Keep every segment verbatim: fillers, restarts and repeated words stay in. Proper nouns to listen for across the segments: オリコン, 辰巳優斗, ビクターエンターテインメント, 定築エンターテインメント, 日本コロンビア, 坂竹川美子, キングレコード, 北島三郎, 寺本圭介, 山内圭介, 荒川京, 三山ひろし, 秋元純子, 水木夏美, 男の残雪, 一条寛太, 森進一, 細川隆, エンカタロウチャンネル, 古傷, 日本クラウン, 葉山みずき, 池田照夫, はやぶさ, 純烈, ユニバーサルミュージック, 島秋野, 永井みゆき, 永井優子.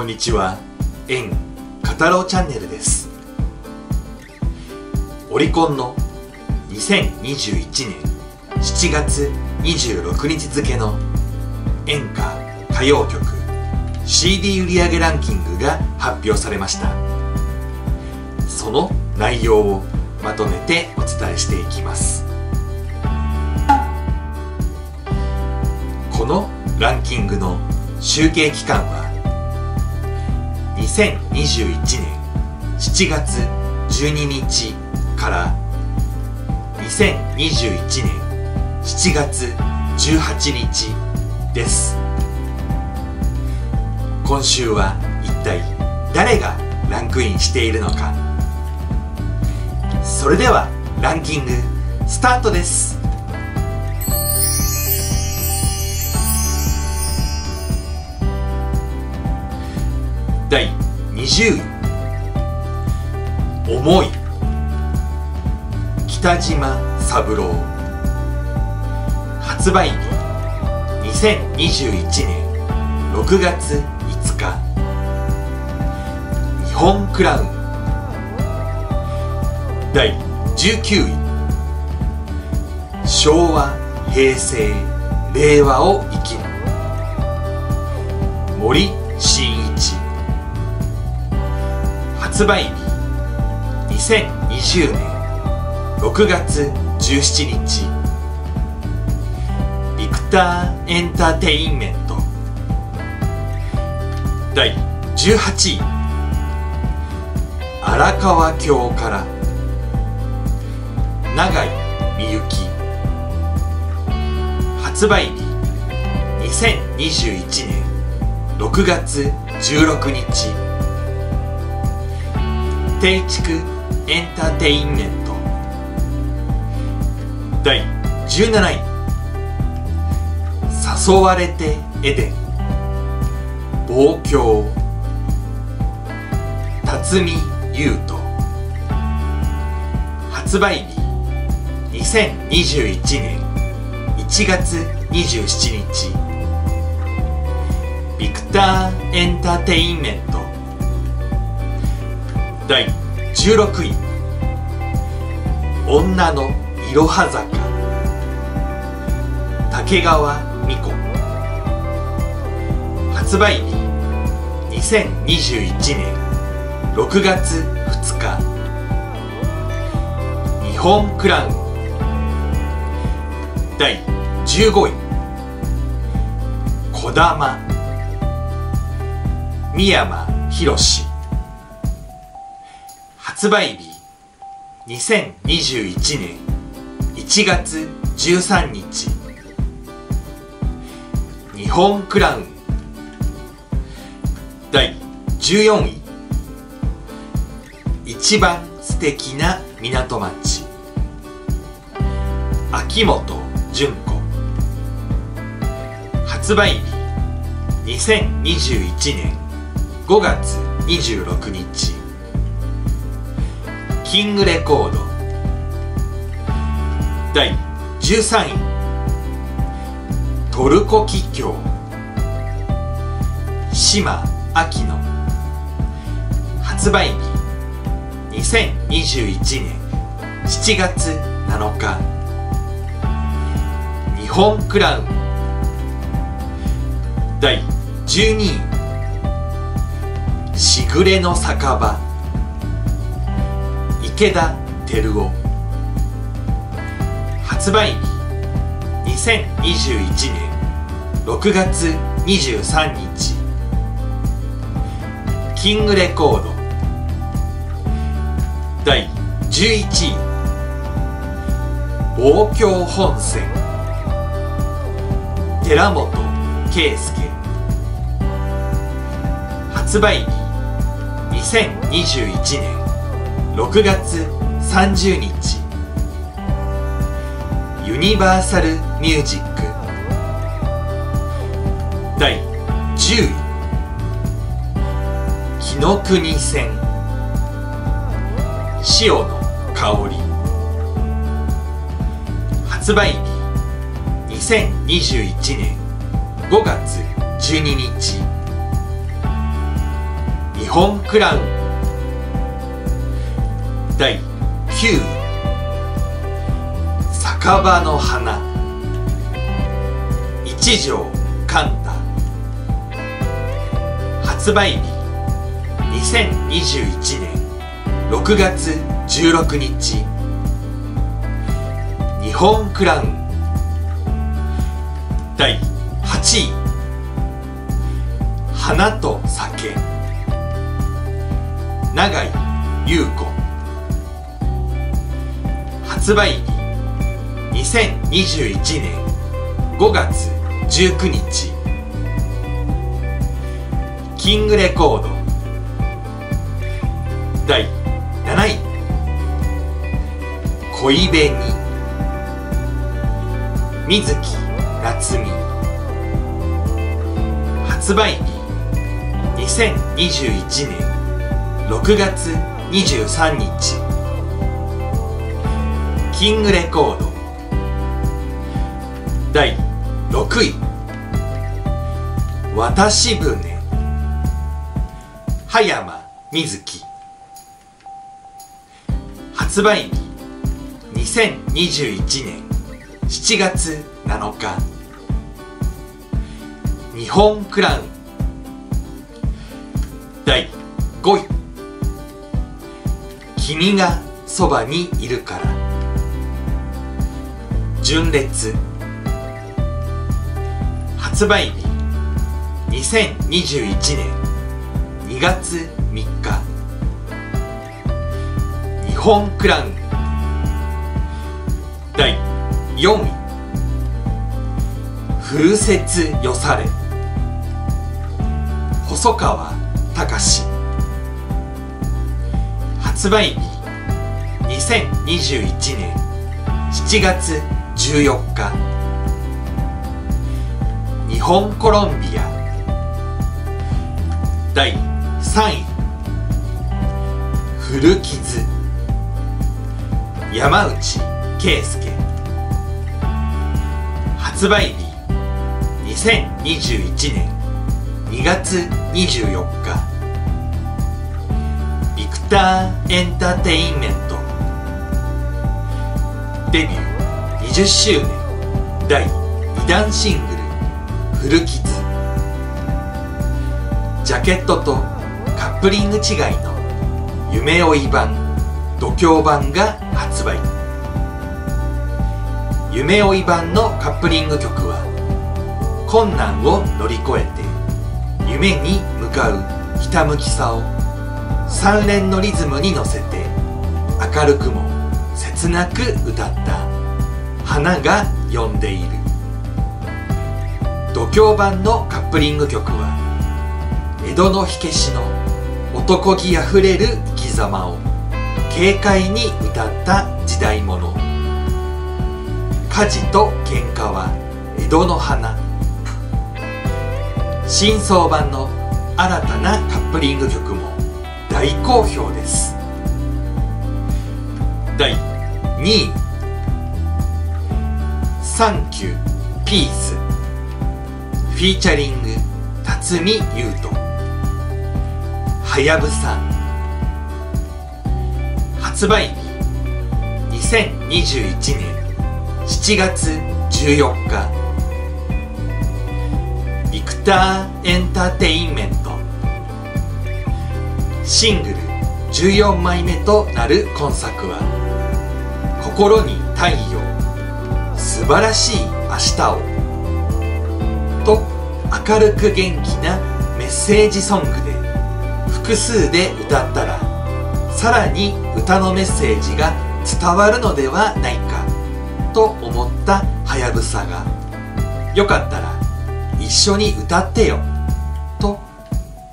こんにちは、エンカタロウチャンネルです。オリコンのにせんにじゅういちねんしちがつにじゅうろくにち付の演歌・歌謡曲 シーディー 売上ランキングが発表されました。その内容をまとめてお伝えしていきます。このランキングの集計期間はにせんにじゅういちねんしちがつじゅうににちからにせんにじゅういちねんしちがつじゅうはちにちです。今週は一体誰がランクインしているのか。それではランキングスタートです。だいにじゅうい「想い」北島三郎。発売日にせんにじゅういちねんろくがついつか。日本クラウン。だいじゅうきゅうい昭和平成令和を生きる森進一。発売日にせんにじゅうねんろくがつじゅうしちにち。ビクターエンターテインメント。だいじゅうはちい荒川京から永井みゆき。発売日にせんにじゅういちねんろくがつじゅうろくにち。定築エンターテインメント。だいじゅうなない誘われてエデン望郷辰巳優斗。発売日にせんにじゅういちねんいちがつにじゅうしちにち。ビクターエンターテインメント。だいじゅうろくい女のいろは坂竹川美子。発売日にせんにじゅういちねんろくがつふつか日本クラウン。だいじゅうごいこだま三山ひろし。発売日にせんにじゅういちねんいちがつじゅうさんにち日本クラウン。だいじゅうよんい一番素敵な港町秋元純子。発売日にせんにじゅういちねんごがつにじゅうろくにちキングレコード。だいじゅうさんいトルコキキョウ島秋野。発売日にせんにじゅういちねんしちがつなのか日本クラウン。だいじゅうにいしぐれの酒場池田照夫。発売日にせんにじゅういちねんろくがつにじゅうさんにちキングレコード。だいじゅういちい望郷本線寺本圭介。発売日にせんにじゅういちねんろくがつさんじゅうにちユニバーサルミュージック。だいじゅうい紀の国線潮の香り。発売日にせんにじゅういちねんごがつじゅうににち本クラウンだいきゅう酒場の花一条寛太発売日にせんにじゅういちねんろくがつじゅうろくにち日本クラウンだいはちい花と酒永井優子発売日にせんにじゅういちねんごがつじゅうくにちキングレコードだいなない恋紅水木夏美発売日にせんにじゅういちねんろくがつにじゅうさんにちキングレコードだいろくい渡し船葉山みずき発売日にせんにじゅういちねんしちがつなのか日本クラウンだいごい君がそばにいるから純烈発売日にせんにじゅういちねんにがつみっか日本クラウンだいよんい風雪よされ細川隆発売日にせんにじゅういちねんしちがつじゅうよっか日本コロンビアだいさんい古傷山内圭介発売日にせんにじゅういちねんにがつにじゅうよっかビクターエンターテインメントデビューにじゅっしゅうねんだいにだんシングル古傷ジャケットとカップリング違いの夢追い版度胸版が発売夢追い版のカップリング曲は困難を乗り越えて夢に向かうひたむきさを三連のリズムに乗せて明るくも切なく歌った花が呼んでいる度胸版のカップリング曲は江戸の火消しの男気あふれる生き様を軽快に歌った時代物火事と喧嘩は江戸の花新装版の新たなカップリング曲も大好評です。だいにいサンキューピースフィーチャリング辰巳ゆうとはやぶさ発売日にせんにじゅういちねんしちがつじゅうよっかビクターエンターテインメントシングルじゅうよんまいめとなる今作は心に太陽素晴らしい明日をと明るく元気なメッセージソングで複数で歌ったらさらに歌のメッセージが伝わるのではないかと思ったはやぶさがよかったら一緒に歌ってよと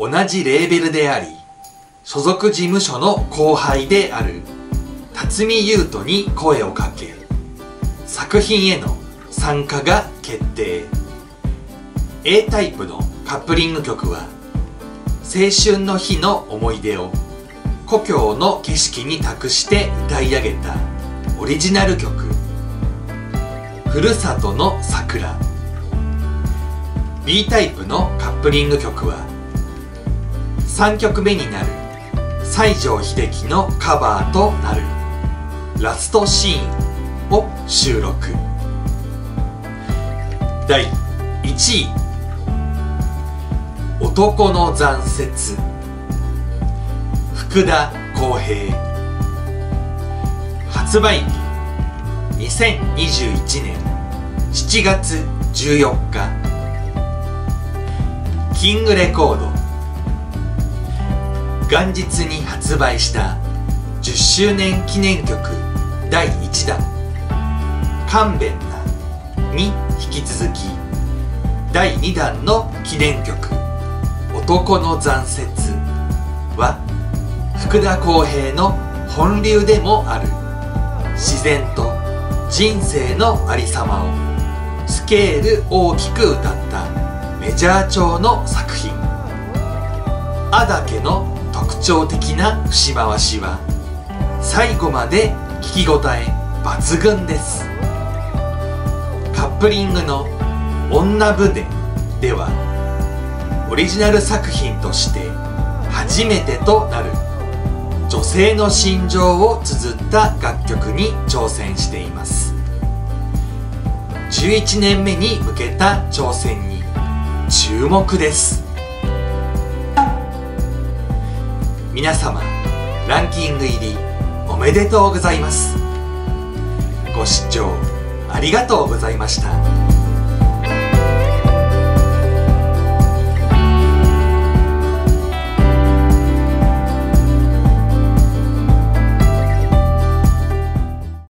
同じレーベルであり所属事務所の後輩である辰巳ゆうとに声をかけ作品への参加が決定。 A タイプのカップリング曲は青春の日の思い出を故郷の景色に託して歌い上げたオリジナル曲ふるさとの桜。 B タイプのカップリング曲はさんきょくめになる西城秀樹のカバーとなるラストシーンを収録。だいいちい「男の残雪」福田浩平、発売日にせんにじゅういちねんしちがつじゅうよっか、キングレコード元日に発売したじゅっしゅうねん記念曲だいいちだん「勘弁な」に引き続きだいにだんの記念曲「男の残雪」は福田浩平の本流でもある自然と人生のありさまをスケール大きく歌ったメジャー調の作品。あだけの特徴的な節回しは最後まで聞き応え抜群です。カップリングの「女船」ではオリジナル作品として初めてとなる女性の心情を綴った楽曲に挑戦しています。じゅういちねんめに向けた挑戦に注目です。皆様、ランキング入りおめでとうございます。ご視聴ありがとうございました。